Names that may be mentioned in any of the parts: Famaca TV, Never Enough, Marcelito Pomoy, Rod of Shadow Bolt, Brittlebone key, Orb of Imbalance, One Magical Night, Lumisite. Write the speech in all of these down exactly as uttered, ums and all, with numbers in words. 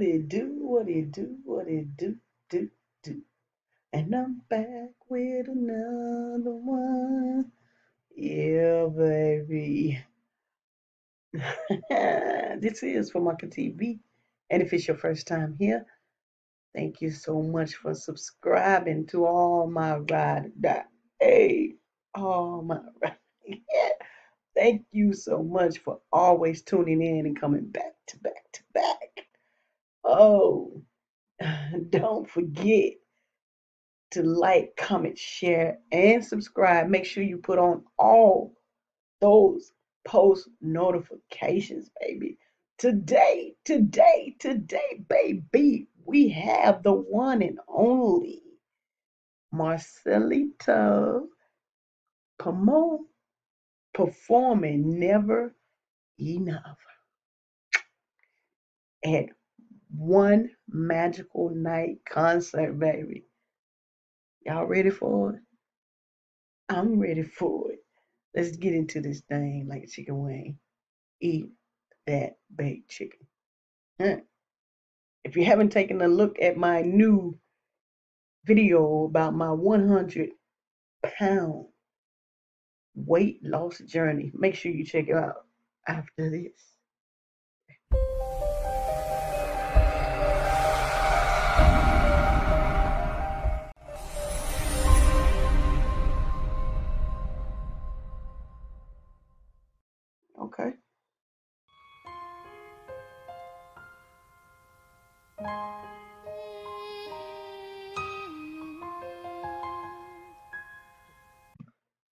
what it do, what it do, what it do, do, do. And I'm back with another one. Yeah, baby. This is Famaca T V. And if it's your first time here, thank you so much for subscribing to all my ride. Hey, all my ride. Yeah. Thank you so much for always tuning in and coming back to back to back. Oh, don't forget to like, comment, share, and subscribe. Make sure you put on all those post notifications, baby. Today, today, today, baby, we have the one and only Marcelito Pomoy performing Never Enough at One Magical Night concert, baby. Y'all ready for it? I'm ready for it. Let's get into this thing like a chicken wing. Eat that baked chicken. Huh. If you haven't taken a look at my new video about my one hundred pound weight loss journey, make sure you check it out after this. Okay.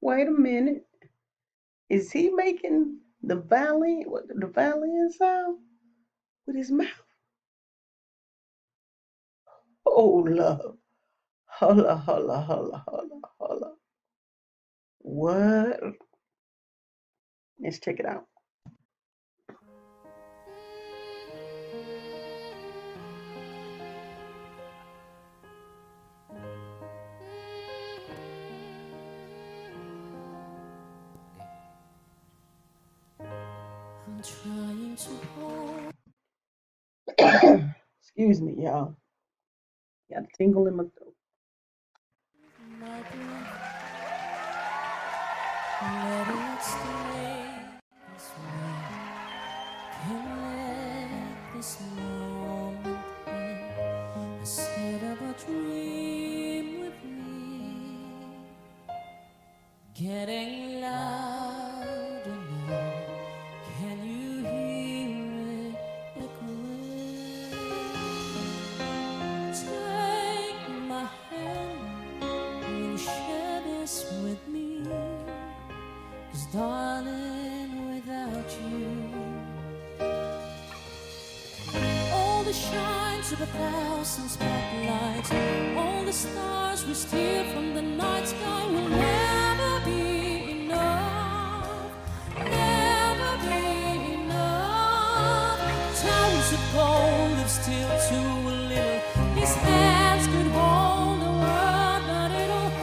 Wait a minute. Is he making the valley, the valiant sound with his mouth? Oh, love. Holla, holla, holla, holla, holla. What? Let's check it out. I'm trying to hold. Excuse me, y'all. Got a tingle in my throat. My blood, let it stay. This let this moment in. I said of a dream with me. Getting loud. Darling, without you, all the shines of a thousand spotlights, all the stars we steal from the night sky will never be enough, never be enough. Towers of gold have still too little. His hands could hold the world, but it'll never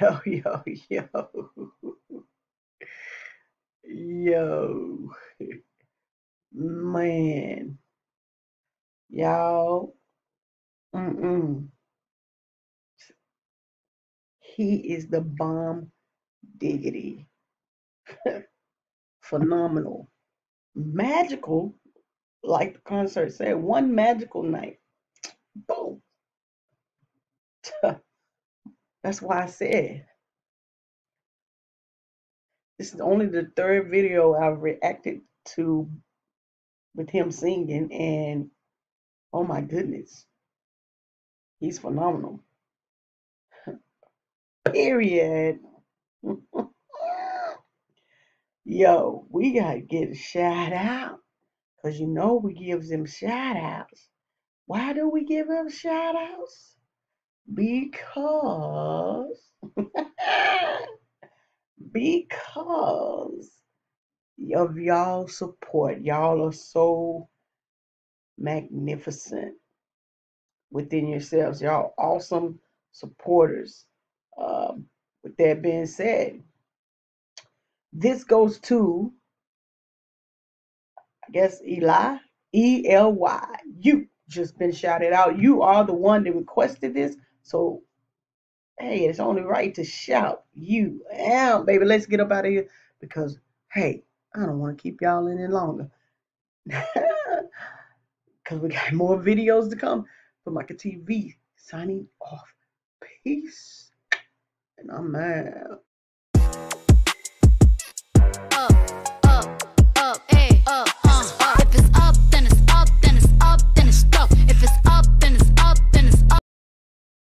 Yo, yo, yo. Yo. Man. Y'all. Mm-mm. He is the bomb diggity. Phenomenal. Magical, like the concert said, one magical night. Boom. That's why I said this is only the third video I've reacted to with him singing, and oh my goodness, he's phenomenal. Period. Yo, we gotta get a shout out, because you know we give them shout outs. Why do we give them shout outs? Because because of y'all support. Y'all are so magnificent within yourselves. Y'all awesome supporters. Um, with that being said, this goes to, I guess, Eli, E L Y. You just been shouted out. You are the one that requested this. So, hey, it's only right to shout you out, baby. Let's get up out of here, because, hey, I don't want to keep y'all any longer. Because we got more videos to come. Famaca T V signing off. Peace. And I'm out. Up, up, up, hey, up.